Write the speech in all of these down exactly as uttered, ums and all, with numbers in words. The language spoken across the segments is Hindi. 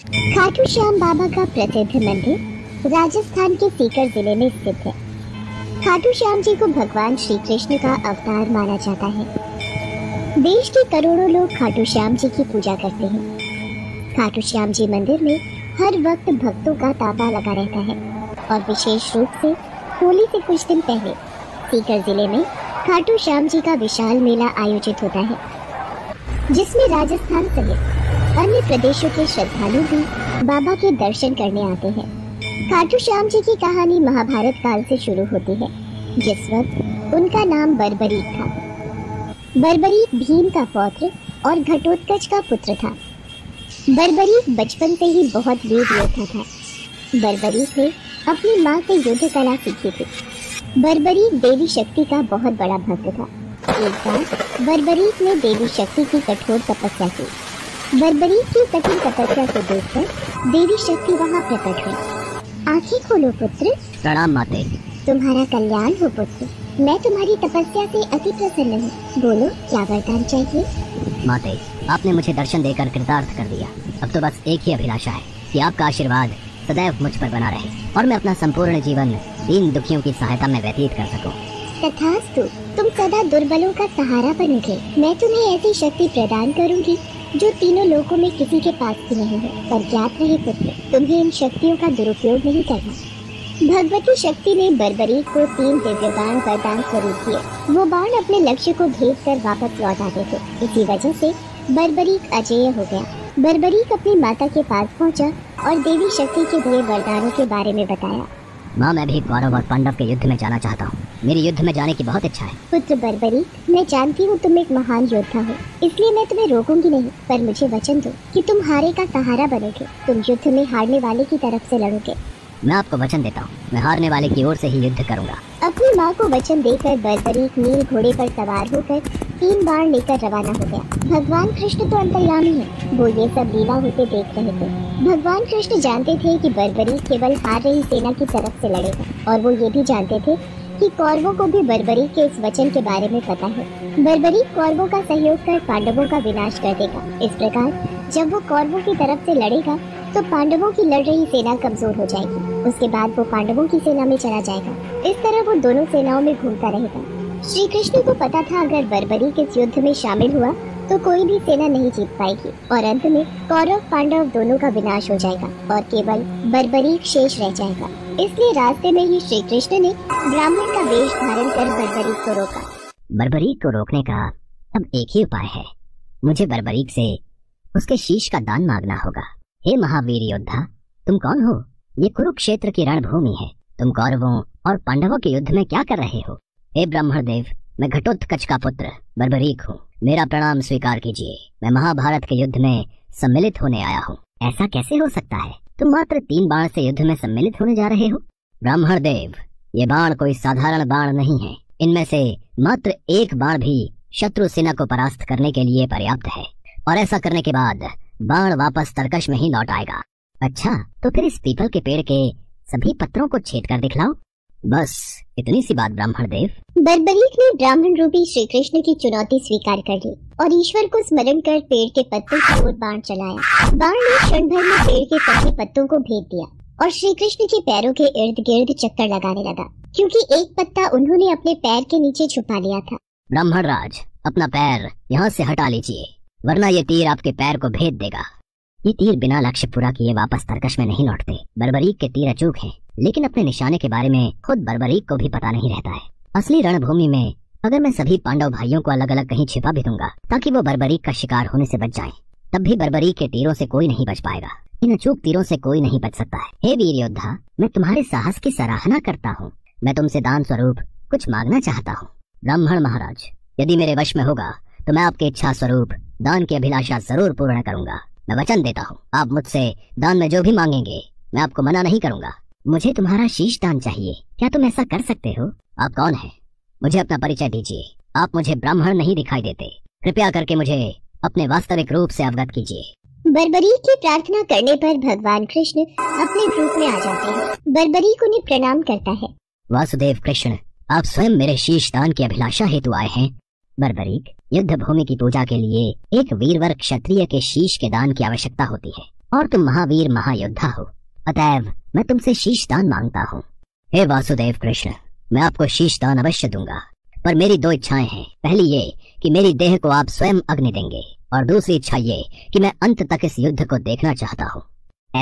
खाटू श्याम बाबा का प्रसिद्ध मंदिर राजस्थान के सीकर जिले में स्थित है। खाटू श्याम जी को भगवान श्री कृष्ण का अवतार माना जाता है। देश के करोड़ों लोग खाटू श्याम जी की पूजा करते हैं। खाटू श्याम जी मंदिर में हर वक्त भक्तों का तांता लगा रहता है और विशेष रूप से होली से कुछ दिन पहले सीकर जिले में खाटू श्याम जी का विशाल मेला आयोजित होता है, जिसमें राजस्थान सहित अन्य प्रदेशों के श्रद्धालु भी बाबा के दर्शन करने आते हैं। खाटू श्याम जी की कहानी महाभारत काल से शुरू होती है, जिस वक्त उनका नाम बर्बरीक था। बर्बरीक भीम का पौत्र और घटोत्कच का पुत्र था। बर्बरीक बचपन से ही बहुत वीर योद्धा था। बर्बरीक ने अपनी माँ से युद्ध कला सीखी थी। बर्बरीक देवी शक्ति का बहुत बड़ा भक्त था। एक बार बर्बरीक ने देवी शक्ति की कठोर तपस्या की। बर्बरीक की कठिन तपस्या को देखकर देवी शक्ति वहाँ प्रकट हुई। आंखें खोलो पुत्र। प्रणाम माते। तुम्हारा कल्याण हो पुत्र, मैं तुम्हारी तपस्या से अति प्रसन्न हूँ। बोलो क्या वरदान चाहिए। माते, आपने मुझे दर्शन देकर कृतार्थ कर दिया। अब तो बस एक ही अभिलाषा है कि आपका आशीर्वाद सदैव मुझ पर बना रहे और मैं अपना संपूर्ण जीवन इन दुखियों की सहायता में व्यतीत कर सकूं। तथास्तु। तुम सदा दुर्बलों का सहारा बनोगे। मैं तुम्हें ऐसी शक्ति प्रदान करूंगी जो तीनों लोकों में किसी के पास भी नहीं है। पर ज्ञात रहे पुत्र, तुम्हें इन शक्तियों का दुरुपयोग नहीं करना। भगवती शक्ति ने बर्बरीक को तीन दिव्य बाण वरदान स्वरूप दिए। वो बाण अपने लक्ष्य को भेद कर वापस लौट आते थे। इसी वजह से बर्बरीक अजेय हो गया। बर्बरीक अपनी माता के पास पहुंचा और देवी शक्ति के दिए वरदानों के बारे में बताया। माँ, मैं भी कौरव और पांडव के युद्ध में जाना चाहता हूँ। मेरी युद्ध में जाने की बहुत इच्छा है। पुत्र बर्बरीक, मैं जानती हूँ तुम एक महान योद्धा हो, इसलिए मैं तुम्हें रोकूंगी नहीं। पर मुझे वचन दो कि तुम हारे का सहारा बनोगे। तुम युद्ध में हारने वाले की तरफ से लड़ोगे। मैं आपको वचन देता हूँ, मैं हारने वाले की ओर से ही युद्ध करूँगा। अपनी माँ को वचन देकर बर्बरीक नील घोड़े पर सवार होकर तीन बार लेकर रवाना हो गया। भगवान कृष्ण तो अंतर्यामी है, वो ये सब लीला होते देख रहे थे। भगवान कृष्ण जानते थे कि बर्बरीक केवल हार रही सेना की तरफ से लड़ेगा और वो ये भी जानते थे कि कौरवों को भी बर्बरीक के इस वचन के बारे में पता है। बर्बरीक कौरवों का सहयोग कर पांडवों का विनाश कर देगा। इस प्रकार जब वो कौरवों की तरफ से लड़ेगा तो पांडवों की लड़ रही सेना कमजोर हो जाएगी। उसके बाद वो पांडवों की सेना में चला जाएगा। इस तरह वो दोनों सेनाओं में घूमता रहेगा। श्री कृष्ण को पता था अगर बर्बरीक इस युद्ध में शामिल हुआ तो कोई भी सेना नहीं जीत पाएगी और अंत में कौरव पांडव दोनों का विनाश हो जाएगा और केवल बर्बरीक शेष रह जाएगा। इसलिए रास्ते में ही श्री कृष्ण ने ब्राह्मण का वेश धारण कर बर्बरीक को रोका। बर्बरीक को रोकने का अब एक ही उपाय है, मुझे बर्बरीक से उसके शीश का दान मांगना होगा। हे महावीर योद्धा, तुम कौन हो? ये कुरुक्षेत्र की रणभूमि है। तुम कौरवों और पांडवों के युद्ध में क्या कर रहे हो? हे ब्रह्मदेव, मैं घटोत्कच का पुत्र बर्बरीक हूँ। मेरा प्रणाम स्वीकार कीजिए। मैं महाभारत के युद्ध में सम्मिलित होने आया हूँ। ऐसा कैसे हो सकता है? तुम मात्र तीन बाण से युद्ध में सम्मिलित होने जा रहे हो? ब्रह्मदेव, ये बाण कोई साधारण बाण नहीं है। इनमें से मात्र एक बाण भी शत्रु सेना को परास्त करने के लिए पर्याप्त है और ऐसा करने के बाद बाण वापस तरकश में ही लौट आएगा। अच्छा, तो फिर इस पीपल के पेड़ के सभी पत्तों को छेद कर दिखलाओ। बस इतनी सी बात ब्राह्मणदेव। बर्बरीक ने ब्राह्मण रूपी श्री कृष्ण की चुनौती स्वीकार कर ली और ईश्वर को स्मरण कर पेड़ के पत्तों की ओर बाण चलाया। बाण ने क्षण भर में पेड़ के सभी पत्तों को भेद दिया और श्री कृष्ण के पैरों के इर्द गिर्द चक्कर लगाने लगा, क्योंकि एक पत्ता उन्होंने अपने पैर के नीचे छुपा लिया था। ब्राह्मणराज, अपना पैर यहाँ से हटा लीजिए, वरना ये तीर आपके पैर को भेद देगा। ये तीर बिना लक्ष्य पूरा किए वापस तरकश में नहीं लौटते। बर्बरीक के तीर अचूक हैं, लेकिन अपने निशाने के बारे में खुद बर्बरीक को भी पता नहीं रहता है। असली रणभूमि में अगर मैं सभी पांडव भाइयों को अलग अलग कहीं छिपा भी दूंगा ताकि वो बर्बरीक का शिकार होने से बच जाएं, तब भी बर्बरीक के तीरों से कोई नहीं बच पाएगा। इन अचूक तीरों से कोई नहीं बच सकता है। हे वीर योद्धा, मैं तुम्हारे साहस की सराहना करता हूँ। मैं तुमसे दान स्वरूप कुछ मांगना चाहता हूँ। ब्राह्मण महाराज, यदि मेरे वश में होगा तो मैं आपके इच्छा स्वरूप दान की अभिलाषा जरूर पूर्ण करूंगा। मैं वचन देता हूँ, आप मुझसे दान में जो भी मांगेंगे मैं आपको मना नहीं करूंगा। मुझे तुम्हारा शीश दान चाहिए, क्या तुम ऐसा कर सकते हो? आप कौन हैं? मुझे अपना परिचय दीजिए। आप मुझे ब्राह्मण नहीं दिखाई देते, कृपया करके मुझे अपने वास्तविक रूप से अवगत कीजिए। बर्बरीक की प्रार्थना करने पर भगवान कृष्ण अपने रूप में आ जाते हैं। बर्बरीक उन्हें प्रणाम करता है। वासुदेव कृष्ण, आप स्वयं मेरे शीश दान की अभिलाषा हेतु आए हैं। बर्बरीक, युद्ध भूमि की पूजा के लिए एक वीरवर क्षत्रिय के शीश के दान की आवश्यकता होती है। और तुम महावीर महायोद्धा हो, अतएव मैं तुमसे शीशदान मांगता हूँ। हे वासुदेव कृष्ण, मैं आपको शीशदान अवश्य दूंगा, पर मेरी दो इच्छाएं हैं। पहली ये कि मेरी देह को आप स्वयं अग्नि देंगे, और दूसरी इच्छा ये कि मैं अंत तक इस युद्ध को देखना चाहता हूँ।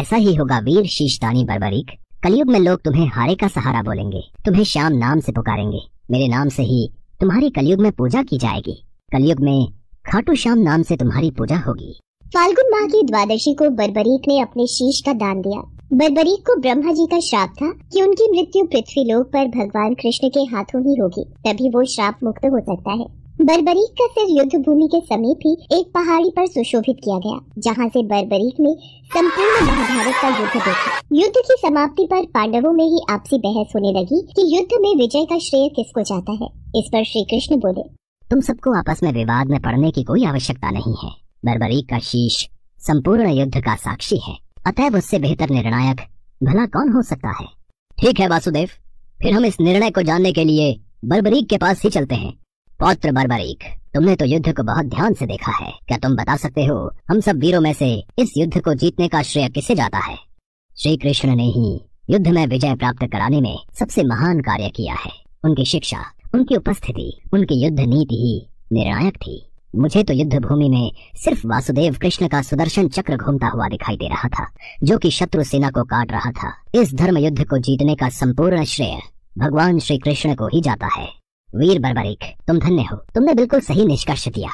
ऐसा ही होगा वीर शीशदानी बर्बरीक। कलयुग में लोग तुम्हें हारे का सहारा बोलेंगे, तुम्हें श्याम नाम से पुकारेंगे। मेरे नाम से ही तुम्हारी कलयुग में पूजा की जाएगी। कलयुग में खाटू श्याम नाम से तुम्हारी पूजा होगी। फाल्गुन माह की द्वादशी को बर्बरीक ने अपने शीश का दान दिया। बर्बरीक को ब्रह्मा जी का श्राप था कि उनकी मृत्यु पृथ्वी लोक पर भगवान कृष्ण के हाथों ही होगी, तभी वो श्राप मुक्त हो सकता है। बर्बरीक का सिर युद्ध भूमि के समीप ही एक पहाड़ी पर सुशोभित किया गया, जहां से बर्बरीक ने संपूर्ण महाभारत का युद्ध देखा। युद्ध की समाप्ति पर पांडवों में ही आपसी बहस होने लगी कि युद्ध में विजय का श्रेय किसको जाता है। इस पर श्री कृष्ण बोले, तुम सबको आपस में विवाद में पड़ने की कोई आवश्यकता नहीं है। बर्बरीक का शीश संपूर्ण युद्ध का साक्षी है, अतएव उससे बेहतर निर्णायक भला कौन हो सकता है। ठीक है वासुदेव, फिर हम इस निर्णय को जानने के लिए बर्बरीक के पास ही चलते हैं। पौत्र बर्बरीक, तुमने तो युद्ध को बहुत ध्यान से देखा है, क्या तुम बता सकते हो हम सब वीरों में से इस युद्ध को जीतने का श्रेय किसे जाता है? श्री कृष्ण ने ही युद्ध में विजय प्राप्त कराने में सबसे महान कार्य किया है। उनकी शिक्षा, उनकी उपस्थिति, उनकी युद्ध नीति ही निर्णायक थी। मुझे तो युद्ध भूमि में सिर्फ वासुदेव कृष्ण का सुदर्शन चक्र घूमता हुआ दिखाई दे रहा था, जो कि शत्रु सेना को काट रहा था। इस धर्म युद्ध को जीतने का संपूर्ण श्रेय भगवान श्री कृष्ण को ही जाता है। वीर बर्बरीक, तुम धन्य हो, तुमने बिल्कुल सही निष्कर्ष दिया।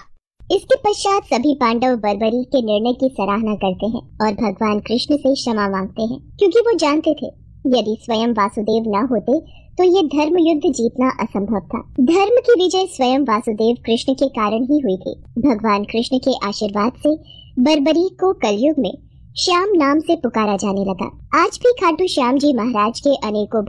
इसके पश्चात सभी पांडव बर्बरीक के निर्णय की सराहना करते हैं और भगवान कृष्ण से क्षमा मांगते हैं, क्योंकि वो जानते थे यदि स्वयं वासुदेव न होते तो ये धर्म युद्ध जीतना असंभव था। धर्म की विजय स्वयं वासुदेव कृष्ण के कारण ही हुई थी। भगवान कृष्ण के आशीर्वाद से बर्बरीक को कलयुग में श्याम नाम से पुकारा जाने लगा। आज भी खाटू श्याम जी महाराज के अनेकों